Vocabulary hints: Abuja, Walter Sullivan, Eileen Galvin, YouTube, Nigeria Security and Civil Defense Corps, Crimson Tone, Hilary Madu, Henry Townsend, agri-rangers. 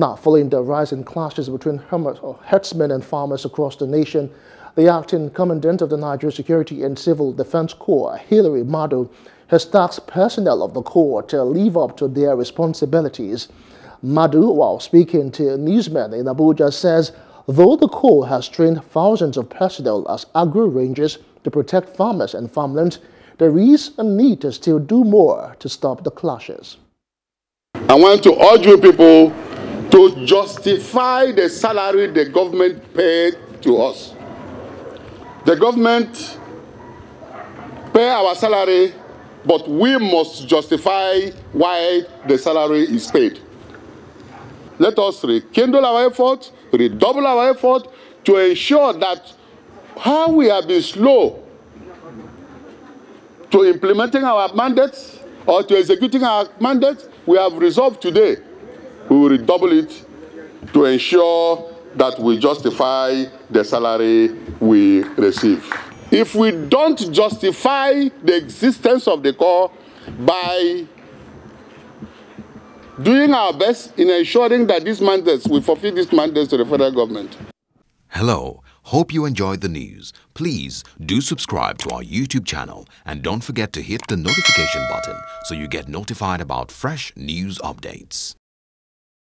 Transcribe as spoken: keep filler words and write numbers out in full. Now, following the rise in clashes between herdsmen and farmers across the nation, the acting commandant of the Nigeria Security and Civil Defense Corps, Hilary Madu, has tasked personnel of the Corps to live up to their responsibilities. Madu, while speaking to newsmen in Abuja, says though the Corps has trained thousands of personnel as agri-rangers to protect farmers and farmland, there is a need to still do more to stop the clashes. I want to urge you people to justify the salary the government paid to us. The government pay our salary, but we must justify why the salary is paid. Let us rekindle our effort, redouble our effort to ensure that how we have been slow to implementing our mandates or to executing our mandates, we have resolved today. We will redouble it to ensure that we justify the salary we receive. If we don't justify the existence of the Corps by doing our best in ensuring that these mandates, we fulfill these mandates to the federal government. Hello, hope you enjoyed the news. Please do subscribe to our YouTube channel and don't forget to hit the notification button so you get notified about fresh news updates.